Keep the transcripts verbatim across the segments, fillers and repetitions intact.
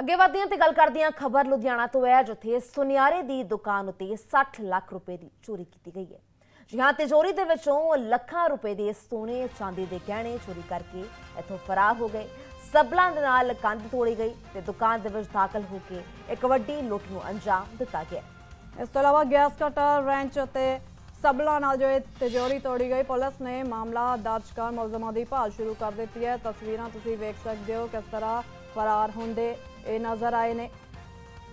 अगे वधदे ते गल करदे हां खबर लुधियाना तो है जिथे सुनियारे की दुकान उत्ते साठ लाख रुपए की चोरी की गई है। जी हाँ, तिजोरी के विचों लखा रुपए के सोने चांदी के गहने चोरी करके इथों फरार हो गए। सबलां दे नाल कंध तोड़ी गई तो दुकान के विच दाखिल होकर एक वड्डी लुट नूं अंजाम दिता गया। इस तों इलावा गैस कटर रेंच उत्ते सबलां नाल जो तिजोरी तोड़ी गई। पुलिस ने मामला दर्ज कर मुलजमां दी भाल शुरू कर दी है। तस्वीरां तुसीं वेख सकदे हो किस तरह फरार होंदे ये नज़र आए ने।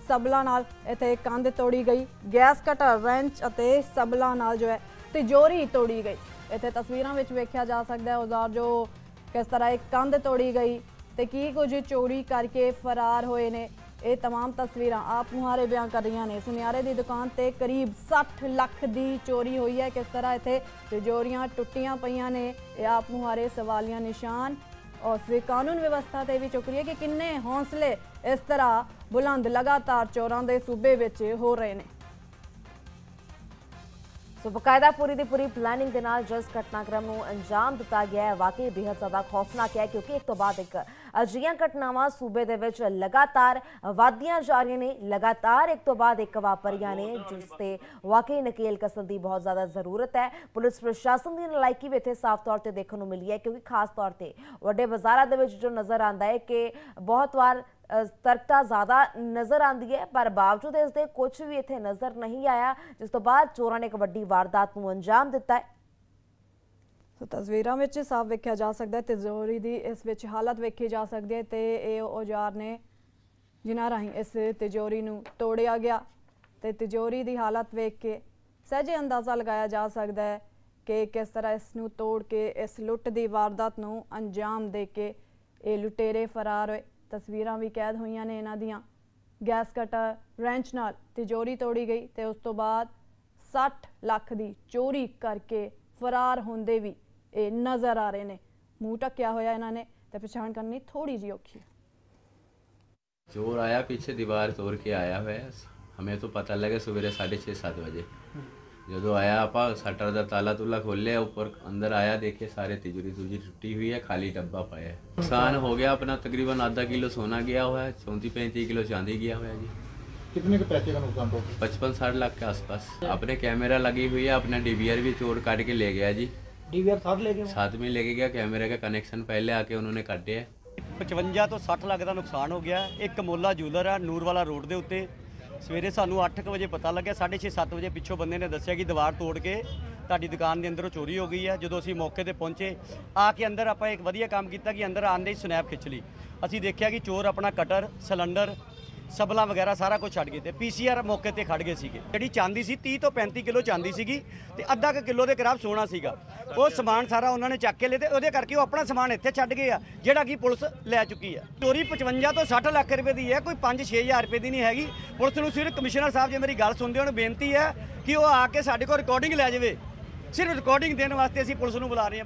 सबलां नाल इत्थे कंध तोड़ी गई, गैस कटर रेंच अते सबलां नाल जो है तिजोरी तोड़ी गई। इत्थे तस्वीरां विच वेख्या जा सकदा है औजार जो किस तरह एक कंध तोड़ी गई ते की कुछ चोरी करके फरार होए ने। ये तमाम तस्वीरां आप मुहारे बयां कर रही ने। सुनियारे की दुकान ते करीब साठ लख की चोरी हुई है। किस तरह इत्थे तिजोरियां टुटियां पईयां ने, ये आप मुहारे सवालिया निशान। और फिर कानून व्यवस्था से भी चुक रही है कि किन्ने हौसले इस तरह बुलंद लगातार चोरां दे सूबे विच हो रहे हैं। सो बकायदा पूरी दी पूरी प्लानिंग के नाल जिस घटनाक्रम को अंजाम दिता गया है वाकई बेहद ज़्यादा खौफनाक है, क्योंकि एक तो बाद एक अजिहियां घटनावां सूबे दे विच लगातार वधदियां जा रहियां ने, लगातार एक तो बाद एक वापरियां ने, जिस ते वाकई नकेल कसण दी बहुत ज़्यादा जरूरत है। पुलिस प्रशासन की नलायकी भी इत्थे साफ तौर पर देखने को मिली है, क्योंकि खास तौर पर वड्डे बाज़ारां दे विच जो नज़र आंदा है कि बहुत बार तरकता ज़्यादा नज़र आती है, पर बावजूद इसके कुछ भी इत्थे नज़र नहीं आया, जिस तो बाद चोरां ने एक वड्डी वारदात नूं अंजाम दिता है। तो तस्वीरां विच साफ वेख्या जा सकता है तिजोरी की इस विच हालत वेखी जा सकती है ते ये औजार ने जिन्हां राहीं इस तिजोरी नूं तोड़िया गया। तो तिजोरी की हालत वेख के सहजे अंदाज़ा लगाया जा सकता है कि किस तरह इसनूं तोड़ के इस लुट की वारदात नूं अंजाम दे के ये लुटेरे फरार होए। तस्वीरां भी कैद हुई ने इन्हां दियां। गैस कटर रेंच नाल तिजोरी तोड़ी गई तो उस तो बाद साठ लख की चोरी करके फरार होंदे भी ये नज़र आ रहे ने। मूँह ढकिया होया इन्हां ने तो पछाण करनी थोड़ी जी औखी। चोर आया, पीछे दीवार तोड़ के आया हुआ। हमें तो पता लगे सवेरे साढ़े छः सात बजे जो आया आपा शटर का ताला तुला खोलिया, ऊपर अंदर आया, देखे सारे तिजोरी तुजोरी टुटी हुई है, खाली डब्बा पाया है। नुकसान हो गया अपना तकरीबन आधा किलो सोना गया हुआ है, चौंतीस पैंतीस किलो चांदी गया हुआ है जी। कितने के पैसे का नुकसान हो गया? पचपन साठ लाख के आसपास। अपने कैमरा लगी हुई है, अपना डीवीआर भी चोर काट के ले गया जी। डीवीआर साथ ले गया, साथ में लेके गया। कैमरे का कनेक्शन पहले आके उन्होंने काटे है। पचवंजा तो साठ लाख का नुकसान हो गया। एक कमोला जूलर है नूरवाला रोड के उत्ते। सवेरे सानू अठ क बजे पता लगे, साढ़े छे सत्त बजे पिछों बंदे ने दसिया कि दीवार तोड़ के तुहाडी दुकान के अंदरों चोरी हो गई है। जो असीं मौके पर पहुंचे आके अंदर आपां एक वधिया काम किया कि अंदर आंदे ही स्नैप खिंच ली। असीं देखिया कि चोर अपना कटर सिलेंडर सबला वगैरह सारा कुछ छड्ड गए ते पीसीआर मौके पर खड़ गए सीगे। जिहड़ी चांदी सी तीस तो पैंती किलो चांदी सीगी ते अद्धा क किलो के करीब सोना सीगा। वो समान सारा उन्होंने चक के ले ते उहदे करके वो अपना समान इत्थे छड्ड गए आ, जिहड़ा कि पुलिस लै चुकी है। चोरी पचवंजा तो साठ लाख रुपए की है, कोई पाँच छे हज़ार रुपए की नहीं हैगी। पुलिस नूं सिर्फ कमिश्नर साहब जी मेरी गल सुनदे हो, बेनती है कि वो आके साडे कोल रिकॉर्डिंग लै जावे। सिर्फ रिकॉर्डिंग देने वास्ते असीं पुलिस नूं बुला रहे हैं।